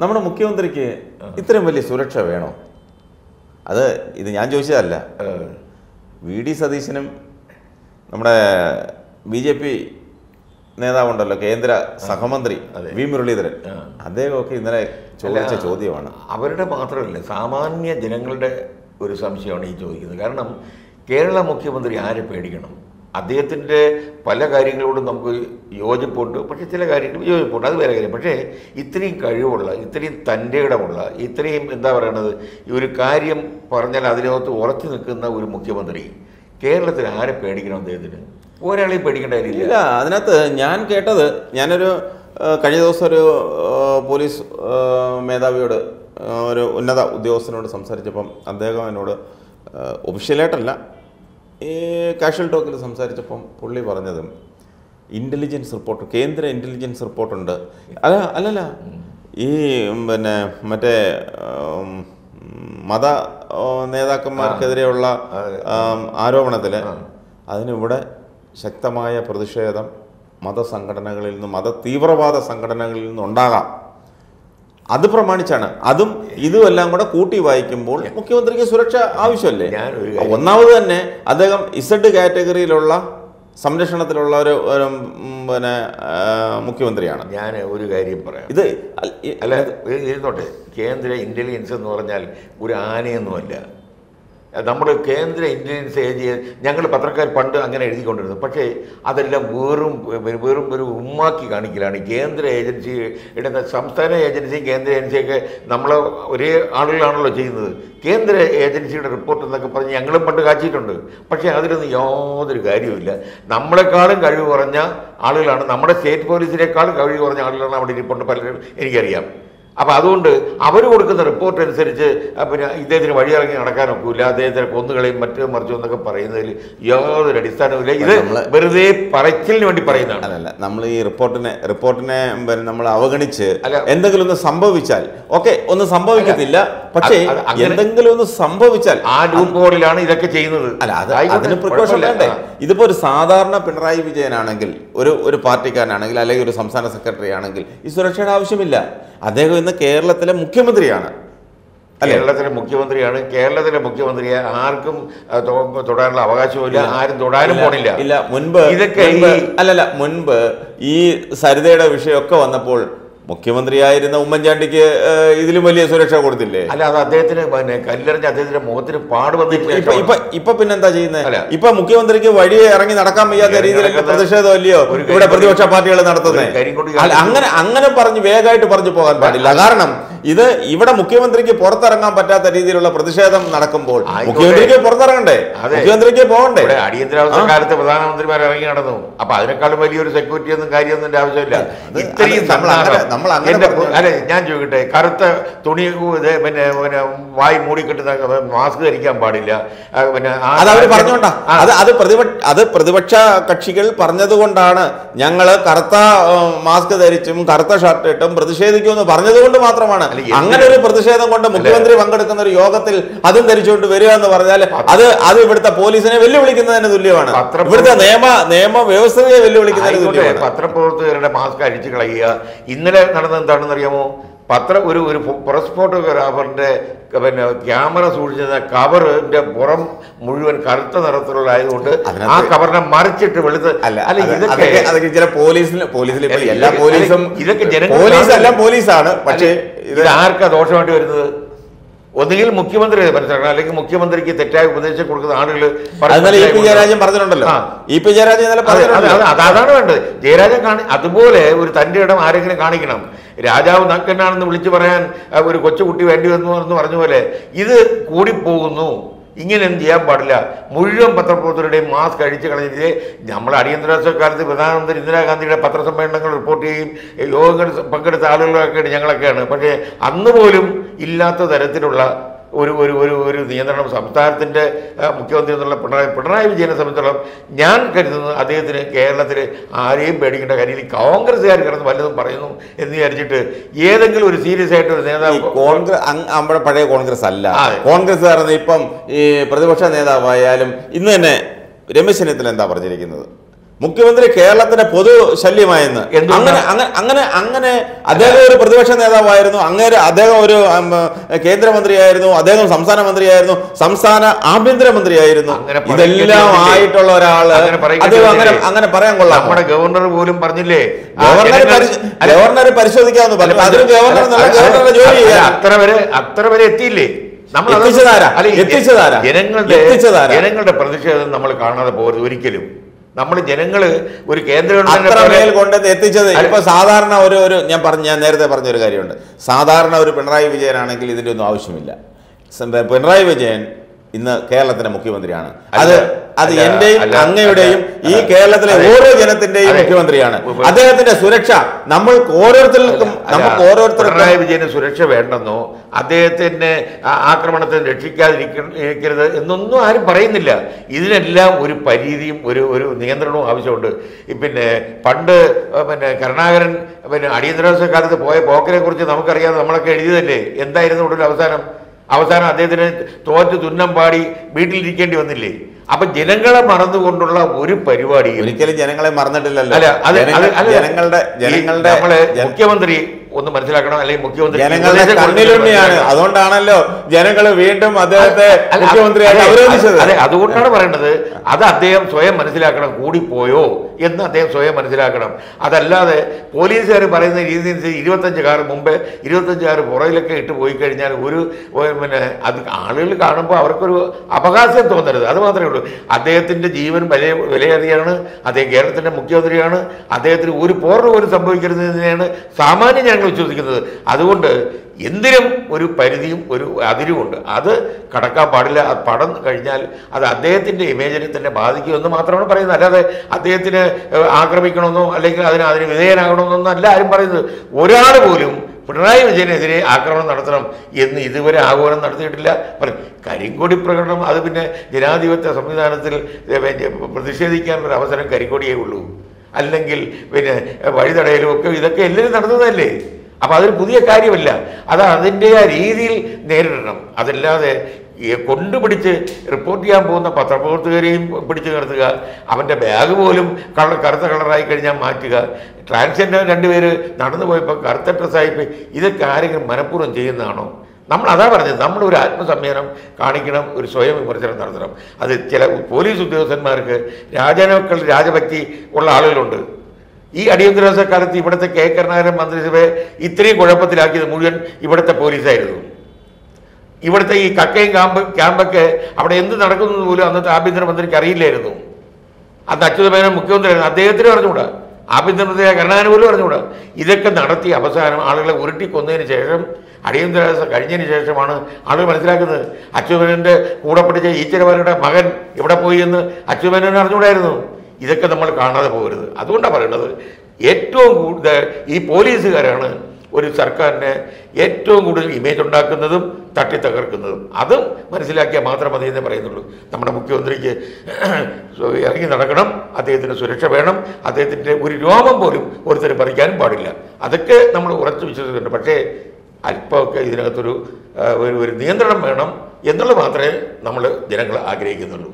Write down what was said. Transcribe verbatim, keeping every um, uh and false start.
നമ്മുടെ മുഖ്യമന്ത്രിക്ക് ഇത്രയും വലിയ സുരക്ഷ വേണോ? അത് ഇത് ഞാൻ ചോദിച്ചതല്ല. വി ഡി സതീശനും നമ്മുടെ ബി ജെ പി നേതാവുണ്ടല്ലോ, കേന്ദ്ര സഹമന്ത്രി വി മുരളീധരൻ, അദ്ദേഹമൊക്കെ ഇന്നലെ ചോദിച്ച ചോദ്യമാണ്. അവരുടെ മാത്രമല്ല, സാമാന്യ ജനങ്ങളുടെ ഒരു സംശയമാണ് ഈ ചോദിക്കുന്നത്. കാരണം കേരള മുഖ്യമന്ത്രി ആരെ പേടിക്കണം? അദ്ദേഹത്തിൻ്റെ പല കാര്യങ്ങളോടും നമുക്ക് യോജിപ്പുണ്ട്, പക്ഷേ ചില കാര്യങ്ങൾ യോജിപ്പുണ്ട്, അത് വേറെ കാര്യം. പക്ഷേ ഇത്രയും കഴിവുള്ള, ഇത്രയും തൻ്റെ ഇടമുള്ള, ഇത്രയും എന്താ പറയണത്, ഈ ഒരു കാര്യം പറഞ്ഞാൽ അതിനകത്ത് ഉറച്ചു നിൽക്കുന്ന ഒരു മുഖ്യമന്ത്രി കേരളത്തിൽ ആരെ പേടിക്കണം? അദ്ദേഹത്തിന് ഒരാളെയും പേടിക്കേണ്ട കാര്യമില്ല. അതിനകത്ത് ഞാൻ കേട്ടത്, ഞാനൊരു കഴിഞ്ഞ ദിവസം ഒരു പോലീസ് മേധാവിയോട്, ഒരു ഉന്നത ഉദ്യോഗസ്ഥനോട് സംസാരിച്ചപ്പം അദ്ദേഹം എന്നോട് ഒഫീഷ്യലായിട്ടല്ല, ഈ കാഷ്വൽ ടോക്കിൽ സംസാരിച്ചപ്പം പുള്ളി പറഞ്ഞതും ഇൻ്റലിജൻസ് റിപ്പോർട്ട്, കേന്ദ്ര ഇൻ്റലിജൻസ് റിപ്പോർട്ടുണ്ട്. അല്ല അല്ലല്ല ഈ പിന്നെ മറ്റേ മത നേതാക്കന്മാർക്കെതിരെയുള്ള ആരോപണത്തിൽ അതിനിവിടെ ശക്തമായ പ്രതിഷേധം മതസംഘടനകളിൽ നിന്നും, മത തീവ്രവാദ സംഘടനകളിൽ നിന്നുണ്ടാകാം. അത് പ്രമാണിച്ചാണ്. അതും ഇതും എല്ലാം കൂടെ കൂട്ടി വായിക്കുമ്പോൾ മുഖ്യമന്ത്രിക്ക് സുരക്ഷ ആവശ്യമല്ലേ? ഒന്നാമത് തന്നെ അദ്ദേഹം ഇസഡ് കാറ്റഗറിയിലുള്ള സംരക്ഷണത്തിലുള്ള ഒരു പിന്നെ മുഖ്യമന്ത്രിയാണ്. ഞാൻ ഒരു കാര്യം പറയാം, ഇത് അല്ല ഇരുന്നോട്ടെ. കേന്ദ്ര ഇൻ്റലിജൻസ് എന്ന് പറഞ്ഞാൽ ഒരു ആനയൊന്നുമല്ല. നമ്മൾ കേന്ദ്ര ഇൻ്റലിജൻസ് ഏജൻസി, ഞങ്ങൾ പത്രക്കാർ പണ്ട് അങ്ങനെ എഴുതിക്കൊണ്ടിരുന്നു. പക്ഷേ അതെല്ലാം വെറും വെറും ഒരു ഉമ്മാക്കി കാണിക്കലാണ്. കേന്ദ്ര ഏജൻസി ഇടുന്ന സംസ്ഥാന ഏജൻസിയും കേന്ദ്ര ഏജൻസിയൊക്കെ നമ്മൾ ഒരേ ആളുകളാണല്ലോ ചെയ്യുന്നത്. കേന്ദ്ര ഏജൻസിയുടെ റിപ്പോർട്ട് എന്നൊക്കെ പറഞ്ഞ് ഞങ്ങളും പണ്ട് കാച്ചിട്ടുണ്ട്. പക്ഷേ അതിലൊന്നും യാതൊരു കാര്യവുമില്ല. നമ്മളെക്കാളും കഴിവ് കുറഞ്ഞ ആളുകളാണ്, നമ്മുടെ സ്റ്റേറ്റ് പോലീസിനേക്കാളും കഴിവ് കുറഞ്ഞ ആളുകളാണ് അവിടെ ഇരിപ്പുണ്ട് പലരും, എനിക്കറിയാം. അപ്പോൾ അതുകൊണ്ട് അവർ കൊടുക്കുന്ന റിപ്പോർട്ട് അനുസരിച്ച് പിന്നെ ഇദ്ദേഹത്തിന് വഴിയിറങ്ങി നടക്കാൻ ഒക്കില്ല, അദ്ദേഹത്തിന് കൊന്നുകളെയും മറ്റു മറിച്ചും എന്നൊക്കെ പറയുന്നതിൽ യാതൊരു അടിസ്ഥാനമില്ല. ഇത് വെറുതെ പറച്ചിലിന് വേണ്ടി പറയുന്നതാണ്. അല്ലല്ല, നമ്മൾ ഈ റിപ്പോർട്ടിനെ റിപ്പോർട്ടിനെ നമ്മൾ അവഗണിച്ച് എന്തെങ്കിലും ഒന്ന് സംഭവിച്ചാൽ, ഓക്കെ ഒന്നും സംഭവിക്കത്തില്ല, പക്ഷേ എന്തെങ്കിലും ഒന്ന് സംഭവിച്ചാൽ ആ ലൂപ്പ് ഹോളിലാണ് ഇതൊക്കെ ചെയ്യുന്നത്. അല്ല, അതിന് പ്രിക്കോഷൻ വേണ്ടേ? ഇതിപ്പോൾ ഒരു സാധാരണ പിണറായി വിജയനാണെങ്കിൽ, ഒരു ഒരു പാർട്ടിക്കാരനാണെങ്കിൽ, അല്ലെങ്കിൽ ഒരു സംസ്ഥാന സെക്രട്ടറി ആണെങ്കിൽ ഈ സുരക്ഷയുടെ ആവശ്യമില്ല. അദ്ദേഹം ഇന്ന് കേരളത്തിലെ മുഖ്യമന്ത്രിയാണ്. കേരളത്തിലെ മുഖ്യമന്ത്രിയാണ് കേരളത്തിലെ മുഖ്യമന്ത്രിയെ ആർക്കും തൊടാനുള്ള അവകാശമില്ല, ആരും തൊടാനും പോണില്ല. ഇല്ല, മുൻപ് ഇതൊക്കെ അല്ലല്ല മുൻപ് ഈ സരിതയുടെ വിഷയമൊക്കെ വന്നപ്പോൾ മുഖ്യമന്ത്രിയായിരുന്ന ഉമ്മൻചാണ്ടിക്ക് ഇതിലും വലിയ സുരക്ഷ കൊടുത്തില്ലേ? അല്ല, അത് അദ്ദേഹത്തിന് പിന്നെ കല്ലെറിഞ്ഞ് അദ്ദേഹത്തിന്റെ മുഖത്തിന് പാട് വന്നിട്ടില്ല. ഇപ്പൊ ഇപ്പൊ പിന്നെന്താ ചെയ്യുന്നത്? ഇപ്പൊ മുഖ്യമന്ത്രിക്ക് വഴിയെ ഇറങ്ങി നടക്കാൻ വയ്യാത്ത രീതിയിലൊക്കെ പ്രതിഷേധം ഇല്ലയോ ഇവിടെ പ്രതിപക്ഷ പാർട്ടികൾ നടത്തുന്നത്? അങ്ങനെ അങ്ങനെ പറഞ്ഞ് വേഗമായിട്ട് പറഞ്ഞു പോകാൻ പാടില്ല. കാരണം ഇത് ഇവിടെ മുഖ്യമന്ത്രിക്ക് പുറത്തിറങ്ങാൻ പറ്റാത്ത രീതിയിലുള്ള പ്രതിഷേധം നടക്കുമ്പോൾ മുഖ്യമന്ത്രിക്ക് പുറത്തിറങ്ങണ്ടേ, മുഖ്യമന്ത്രിക്ക് പോകണ്ടേ? അടിയന്തരാവസ്ഥ കാലത്ത് പ്രധാനമന്ത്രിമാർ ഇറങ്ങി നടന്നു. അപ്പൊ അതിനേക്കാളും വലിയൊരു സെക്യൂരിറ്റി ഒന്നും കാര്യമൊന്നും ആവശ്യമില്ല. ഇത്രയും അല്ല, ഞാൻ ചോദിക്കട്ടെ, കറുത്ത തുണി പിന്നെ പിന്നെ വായി മൂടിക്കെട്ടുന്ന മാസ്ക് ധരിക്കാൻ പാടില്ല. പിന്നെ അത് പ്രതിപക്ഷ കക്ഷികൾ പറഞ്ഞതുകൊണ്ടാണ്, ഞങ്ങള് കറുത്ത മാസ്ക് ധരിച്ചും കറുത്ത ഷർട്ട് ഇട്ടും പ്രതിഷേധിക്കുമെന്ന് പറഞ്ഞതുകൊണ്ട് മാത്രമാണ്. അങ്ങനെ ഒരു പ്രതിഷേധം കൊണ്ട് മുഖ്യമന്ത്രി പങ്കെടുക്കുന്ന ഒരു യോഗത്തിൽ അതും ധരിച്ചുകൊണ്ട് വരിക എന്ന് പറഞ്ഞാൽ അത് അത് ഇവിടുത്തെ പോലീസിനെ വെല്ലുവിളിക്കുന്നതിന് തുല്യമാണ്, ഇവിടുത്തെ നിയമ നിയമ വ്യവസ്ഥയെ വെല്ലുവിളിക്കുന്നതിന് തുല്യമാണ്. പത്രപ്രവർത്തകരുടെ മാസ്ക് അഴിച്ചു കളയുക. ഇന്നലെ നടന്നത് എന്താണെന്ന് അറിയാമോ? പത്രം ഒരു ഒരു പ്രസ് ഫോട്ടോഗ്രാഫറിൻ്റെ പിന്നെ ക്യാമറ സൂക്ഷിച്ചിരുന്ന കവറിന്റെ പുറം മുഴുവൻ കറുത്ത നിറത്തിലുള്ള ആയതുകൊണ്ട് ആ കവറിനെ മറിച്ചിട്ട് വെളുത്ത്. അല്ല അല്ല ഇതൊക്കെ അതൊക്കെ ചില പോലീസിന് പോലീസിൽ എല്ലാ പോലീസും ഇതൊക്കെ ജനപോലീസ് എല്ലാം പോലീസാണ്. പക്ഷേ ഇത് ആർക്കാ ദോഷമായിട്ട് വരുന്നത്? ഒന്നുകിൽ മുഖ്യമന്ത്രി മനസ്സിലാക്കണം, അല്ലെങ്കിൽ മുഖ്യമന്ത്രിക്ക് തെറ്റായ ഉപദേശം കൊടുക്കുന്ന ആളുകൾ. ജയരാജൻ പറഞ്ഞിട്ടുണ്ടല്ലോ, അതാണ് വേണ്ടത്. ജയരാജൻ കാണി അതുപോലെ ഒരു തൻ്റെ ഇടം ആരെങ്കിലും കാണിക്കണം. രാജാവ് നക്കനാണെന്ന് വിളിച്ചു പറയാൻ ഒരു കൊച്ചുകുട്ടി വേണ്ടി വന്നു എന്ന് പറഞ്ഞ പോലെ ഇത് കൂടിപ്പോകുന്നു. ഇങ്ങനെയൊന്നും ചെയ്യാൻ പാടില്ല. മുഴുവൻ പത്രപ്രവർത്തകരുടെയും മാസ്ക് അഴിച്ചു കളഞ്ഞിട്ട് നമ്മൾ അടിയന്തരാവസ്ഥ കാലത്ത് പ്രധാനമന്ത്രി ഇന്ദിരാഗാന്ധിയുടെ പത്രസമ്മേളനങ്ങൾ റിപ്പോർട്ട് ചെയ്യും, യോഗങ്ങൾ പങ്കെടുത്ത ആളുകളൊക്കെയാണ് ഞങ്ങളൊക്കെയാണ്. പക്ഷേ അന്ന് പോലും ഇല്ലാത്ത തരത്തിലുള്ള ഒരു ഒരു ഒരു ഒരു നിയന്ത്രണം സംസ്ഥാനത്തിൻ്റെ മുഖ്യമന്ത്രി എന്നുള്ള പിണറായി പിണറായി വിജയനെ സംബന്ധിച്ചോളം ഞാൻ കരുതുന്നത് അദ്ദേഹത്തിന് കേരളത്തിൽ ആരെയും പേടിക്കേണ്ട കാര്യമില്ല. കോൺഗ്രസ്സുകാർ കിടന്ന് വല്ലതും പറയുന്നു എന്ന് വിചാരിച്ചിട്ട് ഏതെങ്കിലും ഒരു സീരിയസ് ആയിട്ട് ഒരു നേതാവ്, കോൺഗ്രസ് നമ്മുടെ പഴയ കോൺഗ്രസ് അല്ല, കോൺഗ്രസ്സുകാർ ഇപ്പം ഈ പ്രതിപക്ഷ നേതാവായാലും ഇന്ന് തന്നെ രമേശ് ചെന്നിത്തല എന്താ പറഞ്ഞിരിക്കുന്നത്? മുഖ്യമന്ത്രി കേരളത്തിന്റെ പൊതു ശല്യമായെന്ന് അങ്ങനെ അങ്ങനെ അങ്ങനെ അദ്ദേഹം ഒരു പ്രതിപക്ഷ നേതാവായിരുന്നു, അങ്ങനെ അദ്ദേഹം ഒരു കേന്ദ്രമന്ത്രിയായിരുന്നു, അദ്ദേഹം സംസ്ഥാന മന്ത്രിയായിരുന്നു, സംസ്ഥാന ആഭ്യന്തരമന്ത്രിയായിരുന്നു, ഇതെല്ലാം ആയിട്ടുള്ള ഒരാള് അങ്ങനെ പറയാൻ കൊള്ളാം. നമ്മുടെ ഗവർണർ പോലും പറഞ്ഞില്ലേ, ഗവർണർ പരിശോധിക്കാന്ന് പറഞ്ഞു. അതിന് ഗവർണർ ജോലി ചെയ്യാൻ അത്ര വരെ അത്ര വരെ എത്തിയില്ലേ? ജനങ്ങളുടെ ജനങ്ങളുടെ പ്രതിഷേധം നമ്മൾ കാണാതെ പോകരുത് ഒരിക്കലും. നമ്മൾ ജനങ്ങള് ഒരു കേന്ദ്ര ഗവൺമെന്റ് കൊണ്ടത് എത്തിച്ചത് ഇപ്പൊ സാധാരണ ഒരു ഒരു ഞാൻ പറഞ്ഞ ഞാൻ നേരത്തെ പറഞ്ഞൊരു കാര്യമുണ്ട്. സാധാരണ ഒരു പിണറായി വിജയൻ ആണെങ്കിൽ ഇതിൻ്റെ ഒന്നും ആവശ്യമില്ല. പിണറായി വിജയൻ ഇന്ന് കേരളത്തിന്റെ മുഖ്യമന്ത്രിയാണ്. അത് അത് എന്റെയും അങ്ങയുടെയും ഈ കേരളത്തിലെ ഓരോ ജനത്തിന്റെയും മുഖ്യമന്ത്രിയാണ്. അദ്ദേഹത്തിന്റെ സുരക്ഷ നമ്മൾ ഓരോരുത്തർക്കും നമുക്ക് ഓരോരുത്തർക്കും പിണറായി വിജയന് സുരക്ഷ വേണ്ടെന്നോ അദ്ദേഹത്തിന്റെ ആക്രമണത്തെ രക്ഷിക്കാതിരിക്കരുത് എന്നൊന്നും ആരും പറയുന്നില്ല. ഇതിനെല്ലാം ഒരു പരിധിയും ഒരു ഒരു നിയന്ത്രണവും ആവശ്യമുണ്ട്. പിന്നെ പണ്ട് പിന്നെ കരുണാകരൻ പിന്നെ അടിയന്തരാവസ്ഥ കാലത്ത് പോയ പോക്കിനെ കുറിച്ച് നമുക്കറിയാതെ നമ്മളൊക്കെ എഴുതിയതല്ലേ? എന്തായിരുന്നു ഉള്ള അവസാനം? അവസാനം അദ്ദേഹത്തിന് തോറ്റ് തുന്നം പാടി വീട്ടിലിരിക്കേണ്ടി വന്നില്ലേ? അപ്പൊ ജനങ്ങളെ മറന്നുകൊണ്ടുള്ള ഒരു പരിപാടി ഒരിക്കലും ജനങ്ങളെ മറന്നിട്ടില്ലല്ലോ. അല്ല അത് ജനങ്ങളുടെ ജനങ്ങളുടെ നമ്മളെ മുഖ്യമന്ത്രി ഒന്ന് മനസ്സിലാക്കണം. അല്ലെങ്കിൽ മുഖ്യമന്ത്രി ജനങ്ങളുടെ കണ്ണിലുണ്ണിയാണ്. അതുകൊണ്ടാണല്ലോ ജനങ്ങൾ വീണ്ടും അദ്ദേഹത്തെ മുഖ്യമന്ത്രിയായി അവരോധിച്ചത്. അതെ, അതുകൊണ്ടാണ് പറയേണ്ടത്. അത് അദ്ദേഹം സ്വയം മനസ്സിലാക്കണം. കൂടിപ്പോയോ എന്ന് അദ്ദേഹം സ്വയം മനസ്സിലാക്കണം. അതല്ലാതെ പോലീസുകാർ പറയുന്ന രീതി ഇരുപത്തഞ്ച് കാർ മുമ്പേ ഇരുപത്തഞ്ച് കാർ പുറകിലൊക്കെ ഇട്ട് പോയി കഴിഞ്ഞാൽ ഒരു പിന്നെ അത് ആളുകൾ കാണുമ്പോൾ അവർക്കൊരു അപകാശം തോന്നരുത്. അത് മാത്രമേ ഉള്ളൂ. അദ്ദേഹത്തിൻ്റെ ജീവൻ വില വിലയേറിയാണ്. അദ്ദേഹം കേരളത്തിൻ്റെ മുഖ്യമന്ത്രിയാണ്. അദ്ദേഹത്തിന് ഒരു പോർവ് പോലും സംഭവിക്കരുതെന്നാണ് സാമാന്യ ഞങ്ങൾ വിശ്വസിക്കുന്നത്. അതുകൊണ്ട് എന്തിനും ഒരു പരിധിയും ഒരു അതിരുമുണ്ട്. അത് കടക്കാൻ പാടില്ല. അത് പടം കഴിഞ്ഞാൽ അത് അദ്ദേഹത്തിൻ്റെ ഇമേജിനെ തന്നെ ബാധിക്കുമെന്ന് മാത്രമാണ് പറയുന്നത്. അല്ലാതെ അദ്ദേഹത്തിന് ആക്രമിക്കണമെന്നോ അല്ലെങ്കിൽ അതിന് അതിന് വിധേയനാകണമെന്നൊന്നും അല്ല ആരും പറയുന്നത്. ഒരാൾ പോലും പിണറായി വിജയനെതിരെ ആക്രമണം നടത്തണം എന്ന് ഇതുവരെ ആഹ്വാനം നടത്തിയിട്ടില്ല. കരിങ്കോടി പ്രകടനം അത് പിന്നെ ജനാധിപത്യ സംവിധാനത്തിൽ പ്രതിഷേധിക്കാനുള്ള അവസരം കരിങ്കോടിയേ ഉള്ളൂ. അല്ലെങ്കിൽ പിന്നെ വഴിതടയലും ഒക്കെ ഇതൊക്കെ എല്ലാവരും നടന്നതല്ലേ? അപ്പം അതൊരു പുതിയ കാര്യമല്ല. അത് അതിൻ്റെ ആ രീതിയിൽ നേരിടണം. അതല്ലാതെ കൊണ്ടുപിടിച്ച് റിപ്പോർട്ട് ചെയ്യാൻ പോകുന്ന പത്രപ്രവർത്തകരെയും പിടിച്ചു നിർത്തുക, അവൻ്റെ ബാഗ് പോലും കളർ കറുത്ത കളറായി കഴിഞ്ഞാൽ മാറ്റുക, ട്രാൻസ്ജെൻഡർ രണ്ടുപേര് നടന്നു പോയപ്പോൾ കറുത്ത ഡ്രസ്സായി, ഇതൊക്കെ ആരെങ്കിലും മനഃപൂർവ്വം ചെയ്യുന്നതാണോ? നമ്മൾ അതാ പറഞ്ഞത്, നമ്മളൊരു ആത്മസംയമനം കാണിക്കണം, ഒരു സ്വയം വിമർശനം നടത്തണം. അത് ചില പോലീസ് ഉദ്യോഗസ്ഥന്മാർക്ക് രാജനക്കൾ രാജഭക്തി ഉള്ള ആളുകളുണ്ട്. ഈ അടിയന്തരാവസ്ഥ കാലത്ത് ഇവിടുത്തെ കെ കരുണാകരൻ മന്ത്രിസഭയെ ഇത്രയും കുഴപ്പത്തിലാക്കിയത് മുഴുവൻ ഇവിടുത്തെ പോലീസായിരുന്നു. ഇവിടുത്തെ ഈ കക്കയും ക്യാമ്പ് ക്യാമ്പൊക്കെ അവിടെ എന്ത് നടക്കുന്നത് പോലും അന്നത്തെ ആഭ്യന്തരമന്ത്രിക്ക് അറിയില്ലായിരുന്നു. അന്ന് അച്യുതമേനോൻ മുഖ്യമന്ത്രിയായിരുന്നു. അദ്ദേഹത്തിന് അറിഞ്ഞുകൂടാ, ആഭ്യന്തരമന്ത്രിയായ കരുണാകരൻ പോലും അറിഞ്ഞുകൂടാ. ഇതൊക്കെ നടത്തി അവസാനം ആളുകളെ ഉരുട്ടിക്കൊന്നതിന് ശേഷം അടിയന്തരാവസ്ഥ കഴിഞ്ഞതിന് ശേഷമാണ് ആളുകൾ മനസ്സിലാക്കുന്നത്. അച്യുതമേനോൻ്റെ കൂടെ പഠിച്ച ഈശ്വരവരുടെ മകൻ ഇവിടെ പോയി എന്ന് അച്യുതമേനോനെ അറിഞ്ഞുകൂടായിരുന്നു. ഇതൊക്കെ നമ്മൾ കാണാതെ പോകരുത്. അതുകൊണ്ടാണ് പറയുന്നത്, ഏറ്റവും കൂടുതൽ ഈ പോലീസുകാരാണ് ഒരു സർക്കാരിനെ ഏറ്റവും കൂടുതൽ ഇമേജ് ഉണ്ടാക്കുന്നതും തട്ടി തകർക്കുന്നതും. അതും മനസ്സിലാക്കിയാൽ മാത്രം മതി എന്നേ പറയുന്നുള്ളൂ. നമ്മുടെ മുഖ്യമന്ത്രിക്ക് ഇറങ്ങി നടക്കണം, അദ്ദേഹത്തിന് സുരക്ഷ വേണം, അദ്ദേഹത്തിൻ്റെ ഒരു രോമം പോലും ഒരുത്തരെ പറിക്കാനും പാടില്ല. അതൊക്കെ നമ്മൾ ഉറച്ചു വിശ്വസിക്കുന്നുണ്ട്. പക്ഷേ അല്പമൊക്കെ ഇതിനകത്തൊരു ഒരു നിയന്ത്രണം വേണം എന്നുള്ളത് മാത്രമേ നമ്മൾ ജനങ്ങൾ ആഗ്രഹിക്കുന്നുള്ളൂ.